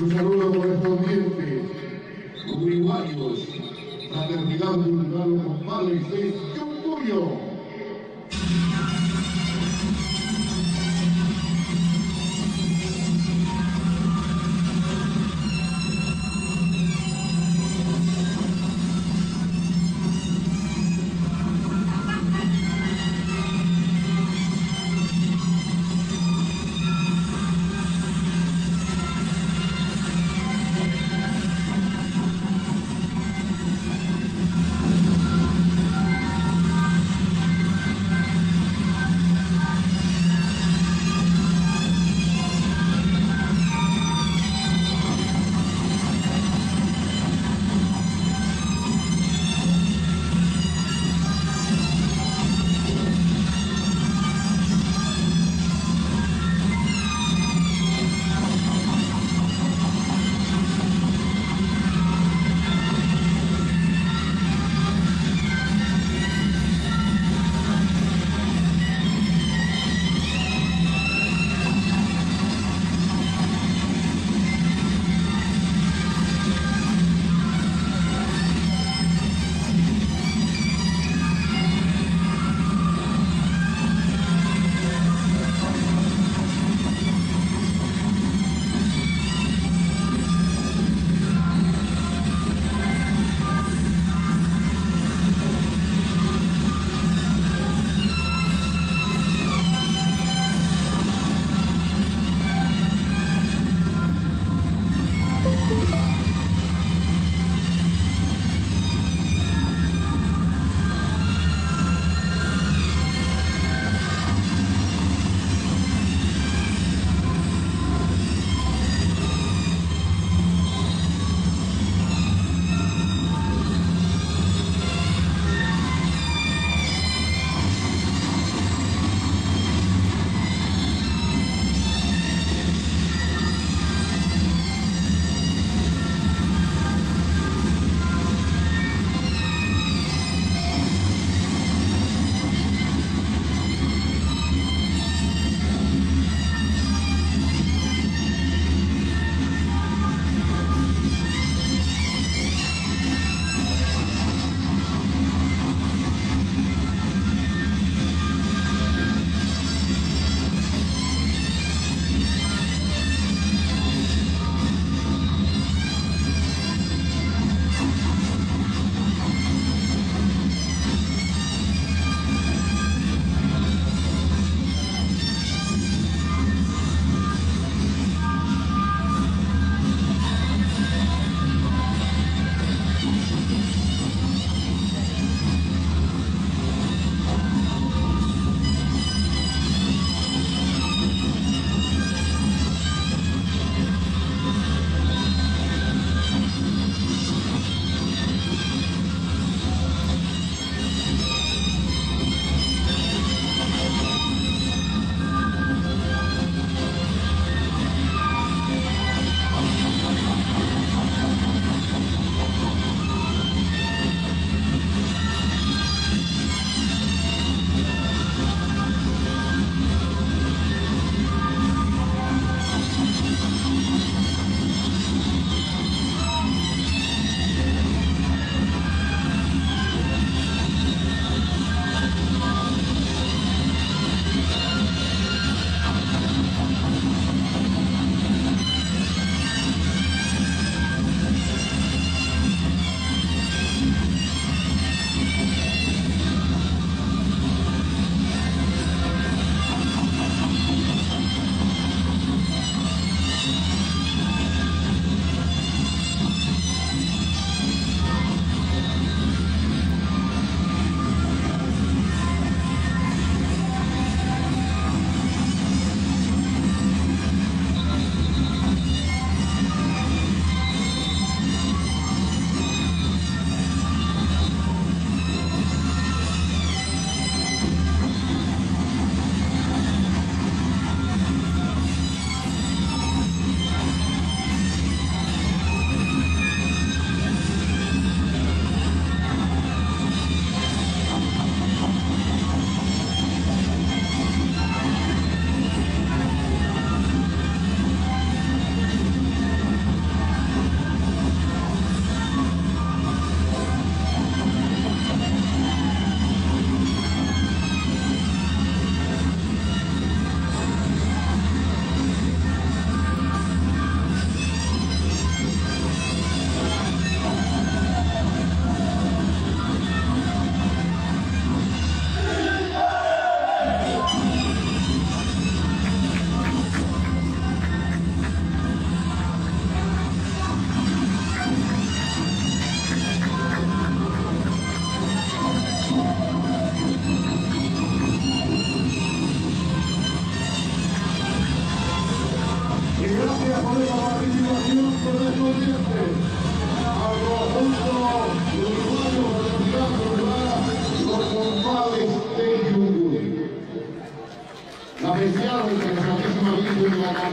Un saludo correspondiente, Luriguayos, Fraternidad Cultural Los Compadres de Yunguyo. por la participación correspondiente al conjunto uruguayo Fraternidad Cultural Los Compadres de Yunguyo. La especial y interesantísima visita de la